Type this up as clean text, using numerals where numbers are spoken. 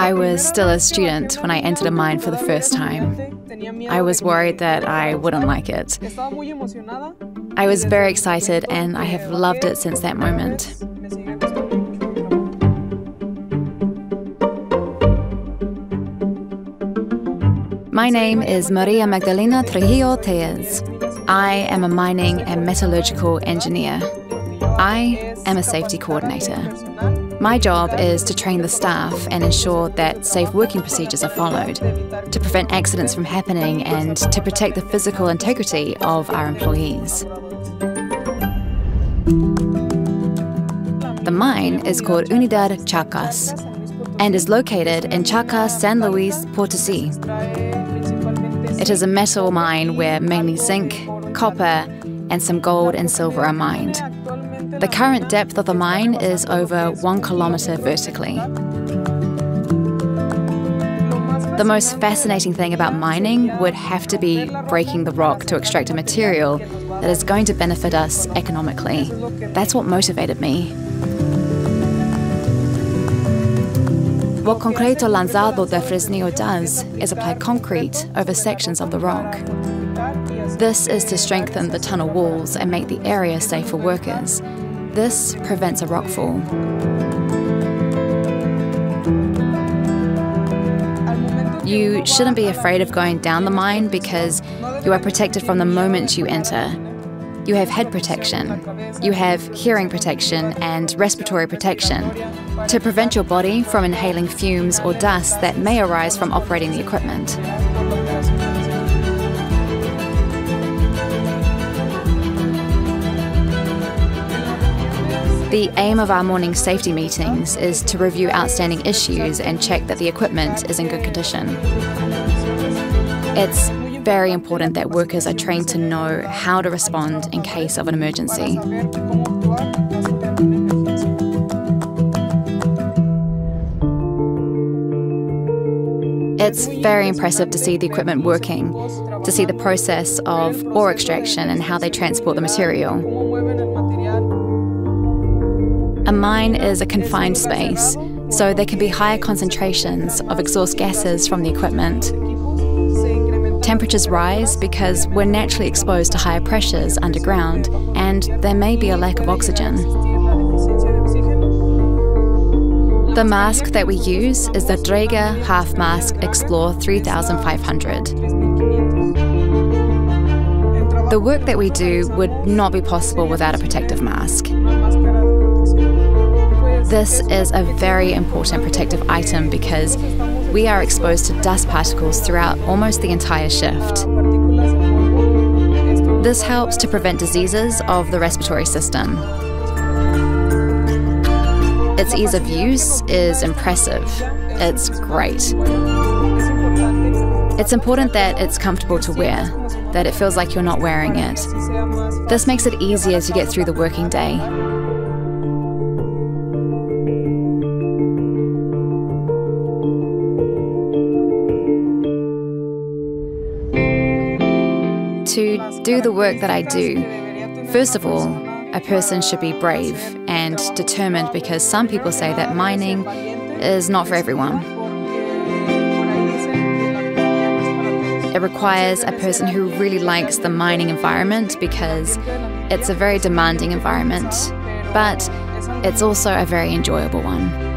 I was still a student when I entered a mine for the first time. I was worried that I wouldn't like it. I was very excited and I have loved it since that moment. My name is María Magdalena Trujillo Tellez. I am a mining and metallurgical engineer. I am a safety coordinator. My job is to train the staff and ensure that safe working procedures are followed, to prevent accidents from happening and to protect the physical integrity of our employees. The mine is called Unidad Chacas and is located in Chacas, San Luis, Portosí. It is a metal mine where mainly zinc, copper and some gold and silver are mined. The current depth of the mine is over 1 kilometre vertically. The most fascinating thing about mining would have to be breaking the rock to extract a material that is going to benefit us economically. That's what motivated me. What Concreto Lanzado de Fresnillo does is apply concrete over sections of the rock. This is to strengthen the tunnel walls and make the area safe for workers. This prevents a rockfall. You shouldn't be afraid of going down the mine because you are protected from the moment you enter. You have head protection, you have hearing protection and respiratory protection to prevent your body from inhaling fumes or dust that may arise from operating the equipment. The aim of our morning safety meetings is to review outstanding issues and check that the equipment is in good condition. It's very important that workers are trained to know how to respond in case of an emergency. It's very impressive to see the equipment working, to see the process of ore extraction and how they transport the material. A mine is a confined space, so there can be higher concentrations of exhaust gases from the equipment. Temperatures rise because we're naturally exposed to higher pressures underground, and there may be a lack of oxygen. The mask that we use is the Dräger Half Mask Explore 3500. The work that we do would not be possible without a protective mask. This is a very important protective item because we are exposed to dust particles throughout almost the entire shift. This helps to prevent diseases of the respiratory system. Its ease of use is impressive. It's great. It's important that it's comfortable to wear, that it feels like you're not wearing it. This makes it easier to get through the working day. To do the work that I do, first of all, a person should be brave and determined because some people say that mining is not for everyone. It requires a person who really likes the mining environment because it's a very demanding environment, but it's also a very enjoyable one.